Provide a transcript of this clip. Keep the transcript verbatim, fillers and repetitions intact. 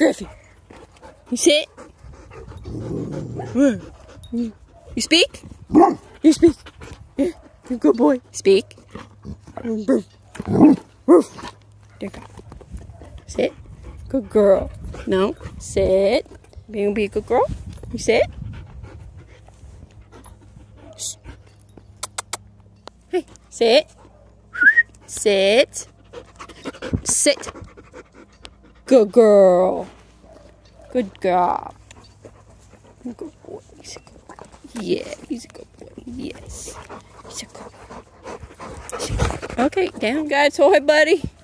Griffy. You sit. You speak. You speak. Good boy. Speak. There. Sit. Good girl. No. Sit. Being be a good girl. You sit. Hey. Sit. Sit. Sit. Good girl. Good girl. Good boy. He's a good boy. Yeah, he's a good boy. Yes. He's a good boy. Okay, down, guys. Hold it, buddy.